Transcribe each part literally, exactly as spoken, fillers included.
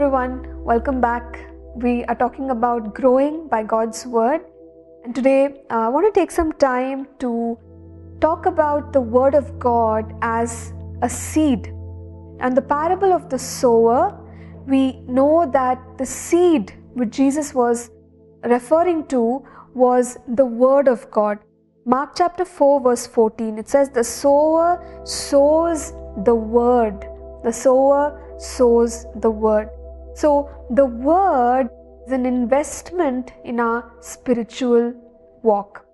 everyone, welcome back. We are talking about growing by God's Word, and today uh, I want to take some time to talk about the Word of God as a seed. And the parable of the sower, we know that the seed which Jesus was referring to was the Word of God. Mark chapter four verse fourteen, it says, the sower sows the Word. The sower sows the Word. So the Word is an investment in our spiritual walk.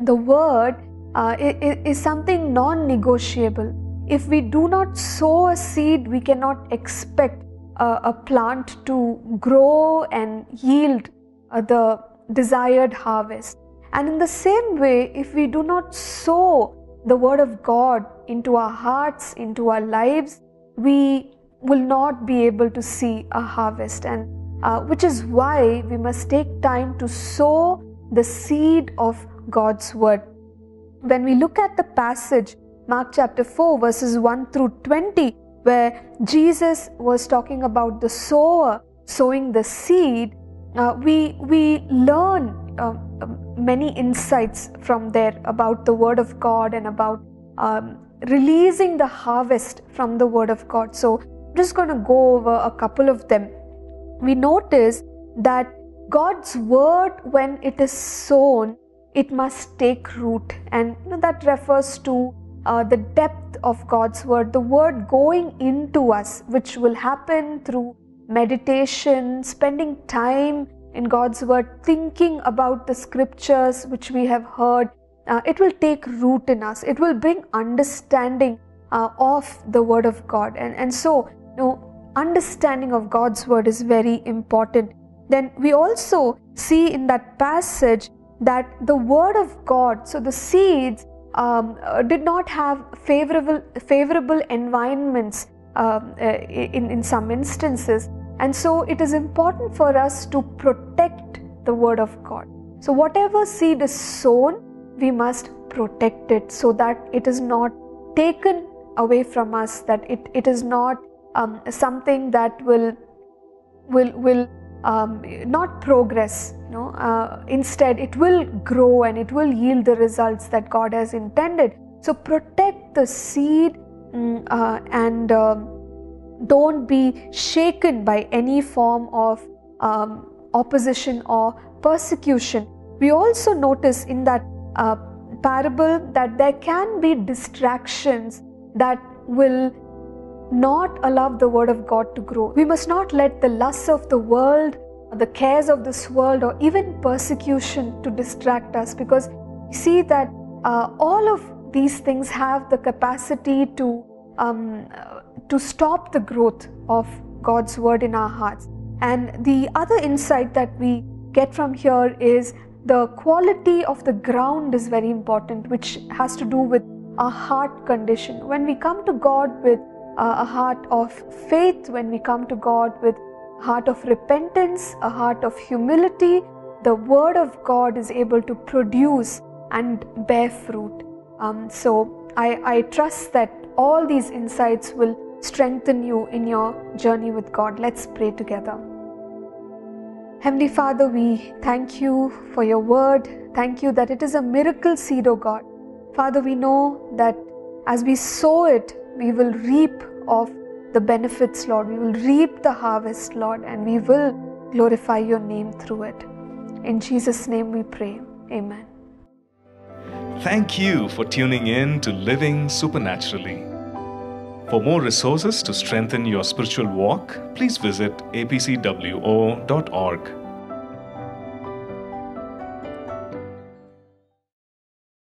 The Word uh, is something non-negotiable. If we do not sow a seed, we cannot expect uh, a plant to grow and yield uh, the desired harvest. And in the same way, if we do not sow the Word of God into our hearts, into our lives, we will not be able to see a harvest, and uh, which is why we must take time to sow the seed of God's Word. When we look at the passage, Mark chapter four verses one through twenty, where Jesus was talking about the sower sowing the seed, uh, we, we learn uh, many insights from there about the Word of God and about um, releasing the harvest from the Word of God. So I'm just going to go over a couple of them. We notice that God's Word, when it is sown, it must take root, and you know, that refers to uh, the depth of God's Word, the Word going into us, which will happen through meditation, spending time in God's Word, thinking about the scriptures which we have heard. Uh, it will take root in us. It will bring understanding uh, of the Word of God. And, and so, you know, understanding of God's Word is very important. Then we also see in that passage that the Word of God, so the seeds um, uh, did not have favorable, favorable environments um, uh, in, in some instances. And so it is important for us to protect the Word of God. So whatever seed is sown, we must protect it so that it is not taken away from us, that it, it is not um, something that will will will um, not progress. You know? uh, instead, it will grow and it will yield the results that God has intended. So protect the seed um, uh, and um, don't be shaken by any form of um, opposition or persecution. We also notice in that Uh, parable that there can be distractions that will not allow the Word of God to grow. We must not let the lusts of the world, the cares of this world, or even persecution to distract us, because we see that uh, all of these things have the capacity to um, uh, to stop the growth of God's Word in our hearts. And the other insight that we get from here is the quality of the ground is very important, which has to do with our heart condition. When we come to God with a heart of faith, when we come to God with a heart of repentance, a heart of humility, the Word of God is able to produce and bear fruit. Um, so I, I trust that all these insights will strengthen you in your journey with God. Let's pray together. Heavenly Father, we thank you for your Word. Thank you that it is a miracle seed, O God. Father, we know that as we sow it, we will reap of the benefits, Lord. We will reap the harvest, Lord, and we will glorify your name through it. In Jesus' name we pray. Amen. Thank you for tuning in to Living Supernaturally. For more resources to strengthen your spiritual walk, please visit A P C W O dot org.